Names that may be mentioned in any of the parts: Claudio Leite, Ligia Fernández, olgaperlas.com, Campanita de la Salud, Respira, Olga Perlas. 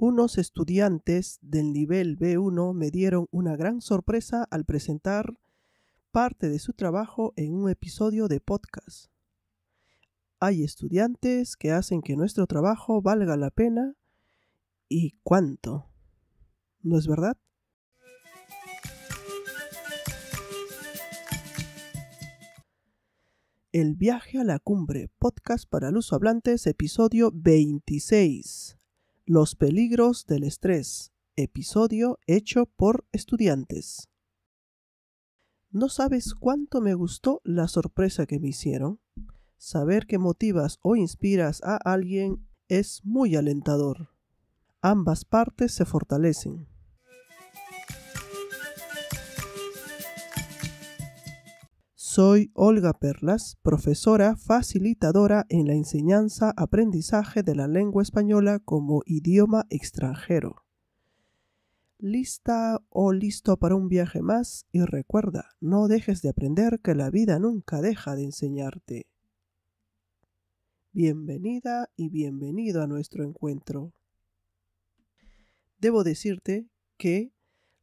Unos estudiantes del nivel B1 me dieron una gran sorpresa al presentar parte de su trabajo en un episodio de podcast. Hay estudiantes que hacen que nuestro trabajo valga la pena y cuánto, ¿no es verdad? El viaje a la cumbre, podcast para lusohablantes, episodio 26. Los peligros del estrés, episodio hecho por estudiantes. ¿No sabes cuánto me gustó la sorpresa que me hicieron? Saber que motivas o inspiras a alguien es muy alentador. Ambas partes se fortalecen. Soy Olga Perlas, profesora facilitadora en la enseñanza-aprendizaje de la lengua española como idioma extranjero. ¿Lista o listo para un viaje más? Y recuerda, no dejes de aprender, que la vida nunca deja de enseñarte. Bienvenida y bienvenido a nuestro encuentro. Debo decirte que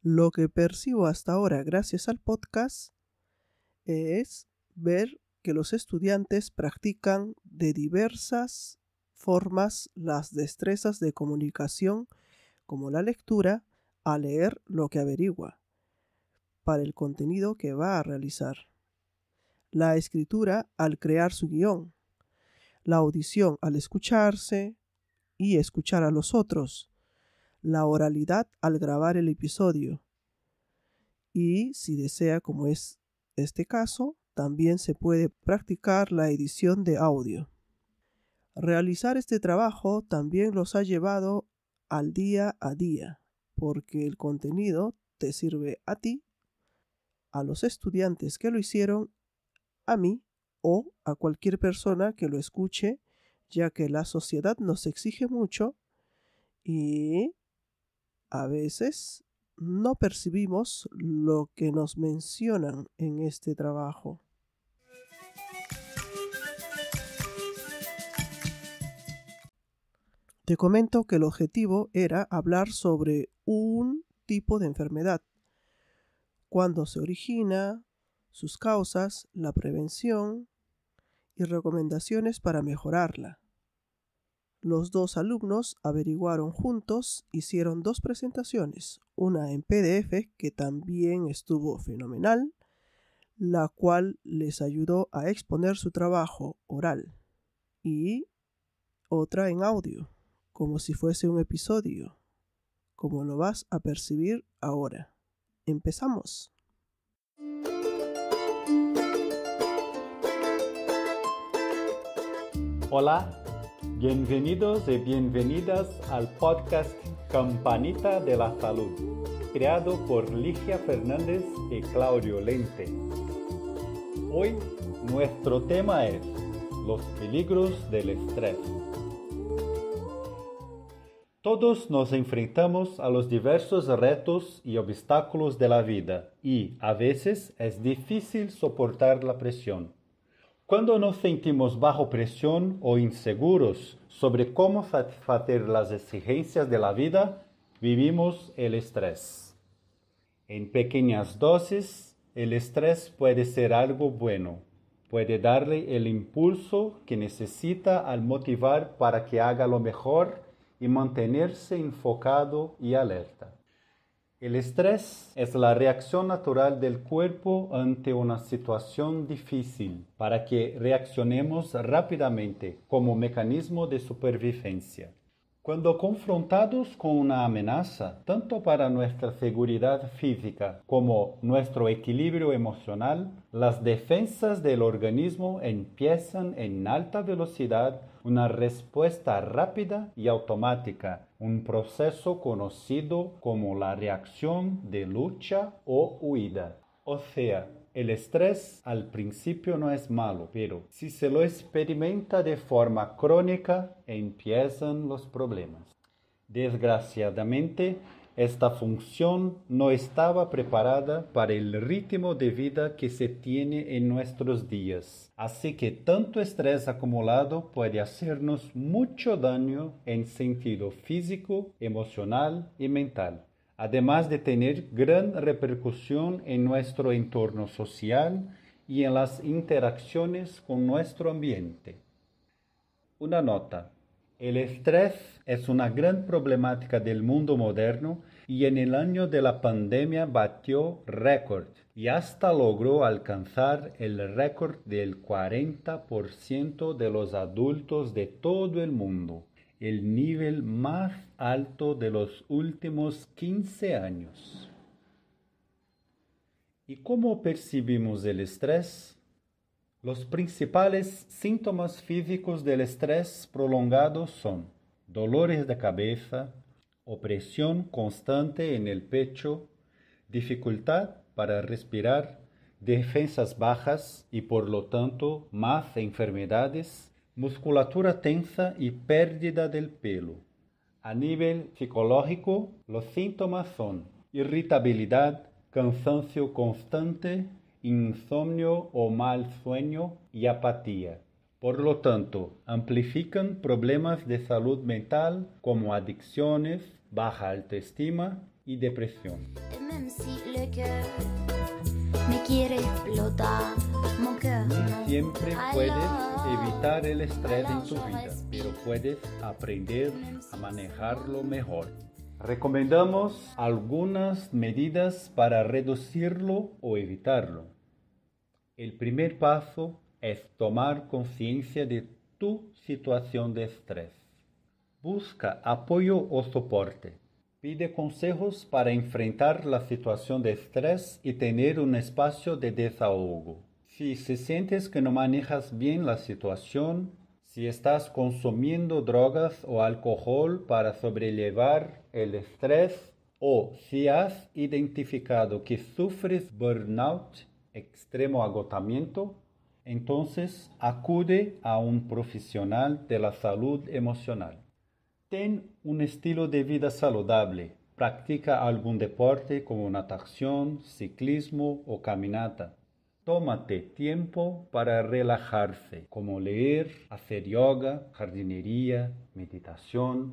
lo que percibo hasta ahora gracias al podcast es ver que los estudiantes practican de diversas formas las destrezas de comunicación, como la lectura, a leer lo que averigua para el contenido que va a realizar, la escritura al crear su guión, la audición al escucharse y escuchar a los otros, la oralidad al grabar el episodio y, si desea, como es este caso, también se puede practicar la edición de audio. Realizar este trabajo también los ha llevado al día a día, porque el contenido te sirve a ti, a los estudiantes que lo hicieron, a mí o a cualquier persona que lo escuche, ya que la sociedad nos exige mucho y a veces no percibimos lo que nos mencionan en este trabajo. Te comento que el objetivo era hablar sobre un tipo de enfermedad, cuándo se origina, sus causas, la prevención y recomendaciones para mejorarla. Los dos alumnos averiguaron juntos, hicieron dos presentaciones, una en PDF que también estuvo fenomenal, la cual les ayudó a exponer su trabajo oral, y otra en audio, como si fuese un episodio, como lo vas a percibir ahora. ¡Empezamos! Hola. Bienvenidos y bienvenidas al podcast Campanita de la Salud, creado por Ligia Fernández y Claudio Leite. Hoy nuestro tema es los peligros del estrés. Todos nos enfrentamos a los diversos retos y obstáculos de la vida y a veces es difícil soportar la presión. Cuando nos sentimos bajo presión o inseguros sobre cómo satisfacer las exigencias de la vida, vivimos el estrés. En pequeñas dosis, el estrés puede ser algo bueno. Puede darle el impulso que necesita al motivar para que haga lo mejor y mantenerse enfocado y alerta. El estrés es la reacción natural del cuerpo ante una situación difícil para que reaccionemos rápidamente como mecanismo de supervivencia. Cuando confrontados con una amenaza, tanto para nuestra seguridad física como nuestro equilibrio emocional, las defensas del organismo empiezan en alta velocidad una respuesta rápida y automática, un proceso conocido como la reacción de lucha o huida. O sea, el estrés al principio no es malo, pero si se lo experimenta de forma crónica, empiezan los problemas. Desgraciadamente, Esta función no estaba preparada para el ritmo de vida que se tiene en nuestros días. Así que tanto estrés acumulado puede hacernos mucho daño en sentido físico, emocional y mental, además de tener gran repercusión en nuestro entorno social y en las interacciones con nuestro ambiente. Una nota. El estrés es una gran problemática del mundo moderno y en el año de la pandemia batió récord y hasta logró alcanzar el récord del 40% de los adultos de todo el mundo, el nivel más alto de los últimos 15 años. ¿Y cómo percibimos el estrés? Los principales síntomas físicos del estrés prolongado son dolores de cabeza, opresión constante en el pecho, dificultad para respirar, defensas bajas y por lo tanto más enfermedades, musculatura tensa y pérdida del pelo. A nivel psicológico, los síntomas son irritabilidad, cansancio constante, insomnio o mal sueño y apatía. Por lo tanto, amplifican problemas de salud mental como adicciones, baja autoestima y depresión. No siempre puedes evitar el estrés en tu vida, pero puedes aprender a manejarlo mejor. Recomendamos algunas medidas para reducirlo o evitarlo. El primer paso es tomar conciencia de tu situación de estrés. Busca apoyo o soporte. Pide consejos para enfrentar la situación de estrés y tener un espacio de desahogo. Si sientes que no manejas bien la situación, si estás consumiendo drogas o alcohol para sobrellevar el estrés, o si has identificado que sufres burnout, extremo agotamiento, entonces acude a un profesional de la salud emocional. Ten un estilo de vida saludable. Practica algún deporte como natación, ciclismo o caminata. Tómate tiempo para relajarse, como leer, hacer yoga, jardinería, meditación.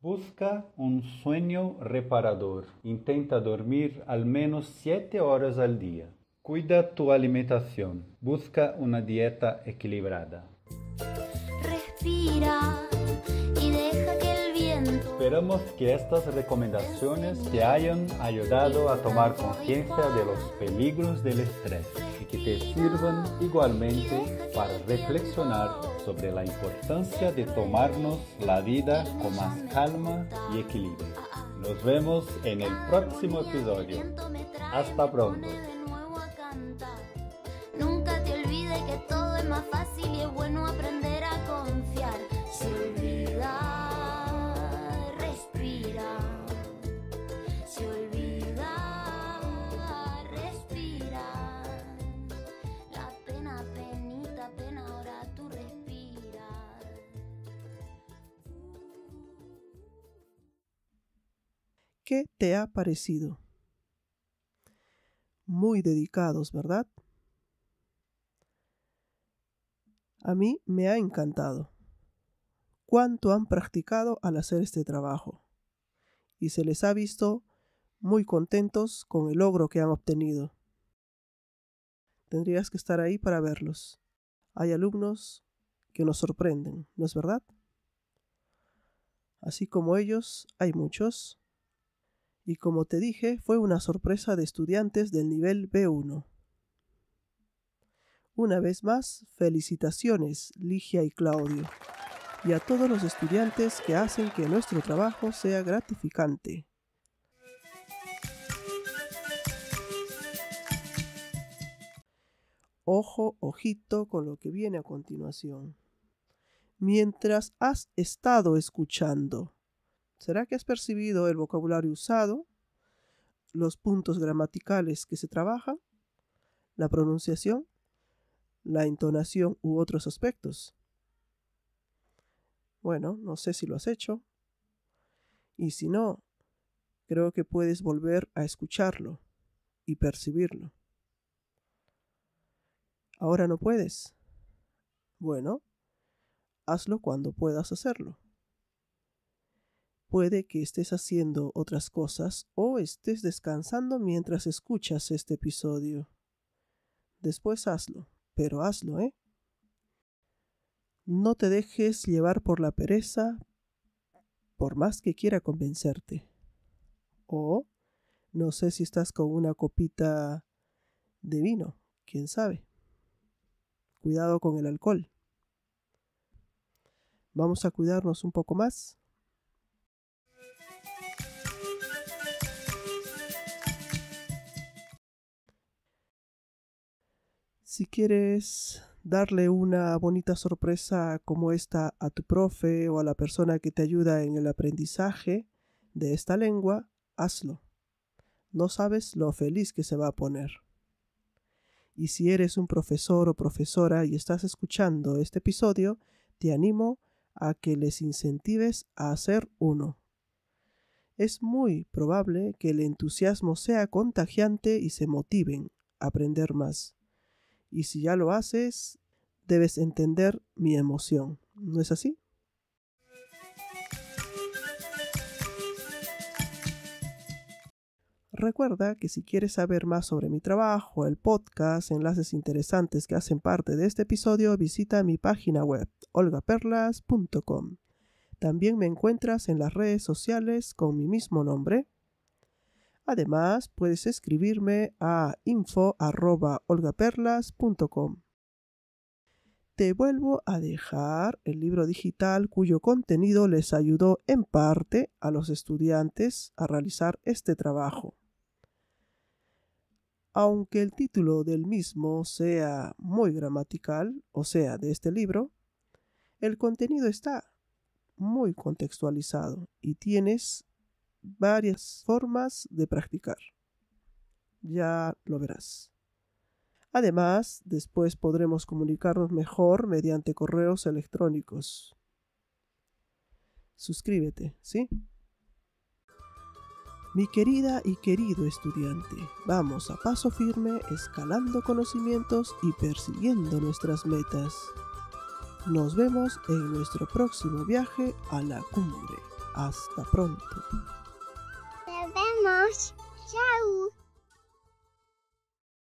Busca un sueño reparador. Intenta dormir al menos 7 horas al día. Cuida tu alimentación. Busca una dieta equilibrada. Respira y deja que el viento... Esperamos que estas recomendaciones te hayan ayudado a tomar conciencia de los peligros del estrés y que te sirvan igualmente para reflexionar sobre la importancia de tomarnos la vida con más calma y equilibrio. Nos vemos en el próximo episodio. Hasta pronto. Nunca te olvides que todo es más fácil y es bueno aprender a confiar. Se olvida, respira. Se olvida, respira. La pena, penita, pena, ahora tú respiras. ¿Qué te ha parecido? Muy dedicados, ¿verdad? A mí me ha encantado. Cuánto han practicado al hacer este trabajo. Y se les ha visto muy contentos con el logro que han obtenido. Tendrías que estar ahí para verlos. Hay alumnos que nos sorprenden, ¿no es verdad? Así como ellos, hay muchos. Y como te dije, fue una sorpresa de estudiantes del nivel B1. Una vez más, felicitaciones, Ligia y Claudio, y a todos los estudiantes que hacen que nuestro trabajo sea gratificante. Ojo, ojito con lo que viene a continuación. Mientras has estado escuchando, ¿será que has percibido el vocabulario usado, los puntos gramaticales que se trabajan, la pronunciación, la entonación u otros aspectos? Bueno, no sé si lo has hecho. Y si no, creo que puedes volver a escucharlo y percibirlo. ¿Ahora no puedes? Bueno, hazlo cuando puedas hacerlo. Puede que estés haciendo otras cosas o estés descansando mientras escuchas este episodio. Después hazlo, pero hazlo, ¿eh? No te dejes llevar por la pereza, por más que quiera convencerte. O, no sé si estás con una copita de vino, quién sabe. Cuidado con el alcohol. Vamos a cuidarnos un poco más. Si quieres darle una bonita sorpresa como esta a tu profe o a la persona que te ayuda en el aprendizaje de esta lengua, hazlo. No sabes lo feliz que se va a poner. Y si eres un profesor o profesora y estás escuchando este episodio, te animo a que les incentives a hacer uno. Es muy probable que el entusiasmo sea contagiante y se motiven a aprender más. Y si ya lo haces, debes entender mi emoción, ¿no es así? Recuerda que si quieres saber más sobre mi trabajo, el podcast, enlaces interesantes que hacen parte de este episodio, visita mi página web, olgaperlas.com. También me encuentras en las redes sociales con mi mismo nombre. Además, puedes escribirme a info@olgaperlas.com. Te vuelvo a dejar el libro digital cuyo contenido les ayudó en parte a los estudiantes a realizar este trabajo. Aunque el título del mismo sea muy gramatical, o sea, de este libro, el contenido está muy contextualizado y tienes varias formas de practicar. Ya lo verás. Además, después podremos comunicarnos mejor mediante correos electrónicos. Suscríbete, ¿sí? Mi querida y querido estudiante, vamos a paso firme, escalando conocimientos y persiguiendo nuestras metas. Nos vemos en nuestro próximo viaje a la cumbre. Hasta pronto. Nos vemos. Chao.